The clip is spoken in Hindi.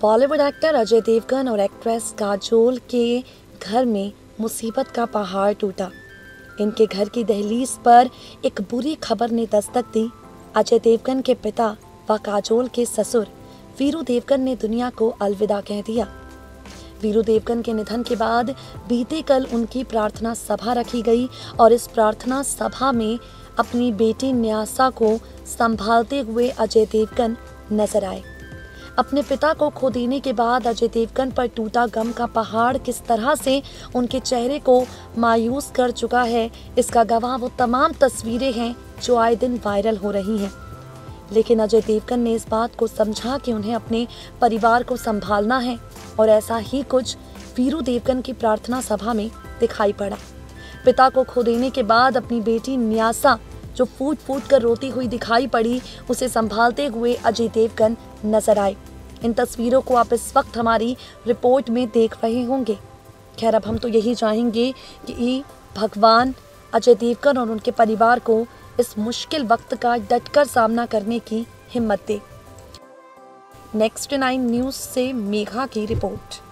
बॉलीवुड एक्टर अजय देवगन और एक्ट्रेस काजोल के घर में मुसीबत का पहाड़ टूटा। इनके घर की दहलीज पर एक बुरी खबर ने दस्तक दी। अजय देवगन के पिता व काजोल के ससुर वीरू देवगन ने दुनिया को अलविदा कह दिया। वीरू देवगन के निधन के बाद बीते कल उनकी प्रार्थना सभा रखी गई और इस प्रार्थना सभा में अपनी बेटी न्यासा को संभालते हुए अजय देवगन नजर आए। अपने पिता को खो देने के बाद अजय देवगन पर टूटा गम का पहाड़ किस तरह से उनके चेहरे को मायूस कर चुका है, इसका गवाह वो तमाम तस्वीरें हैं जो आए दिन वायरल हो रही हैं। लेकिन अजय देवगन ने इस बात को समझा कि उन्हें अपने परिवार को संभालना है और ऐसा ही कुछ वीरू देवगन की प्रार्थना सभा में दिखाई पड़ा। पिता को खो देने के बाद अपनी बेटी न्यासा जो फूट फूट कर रोती हुई दिखाई पड़ी, उसे संभालते हुए अजय देवगन नजर आए। इन तस्वीरों को आप इस वक्त हमारी रिपोर्ट में देख रहे होंगे। खैर, अब हम तो यही चाहेंगे कि भगवान अजय देवगन और उनके परिवार को इस मुश्किल वक्त का डटकर सामना करने की हिम्मत दे। नेक्स्ट 9 न्यूज से मेघा की रिपोर्ट।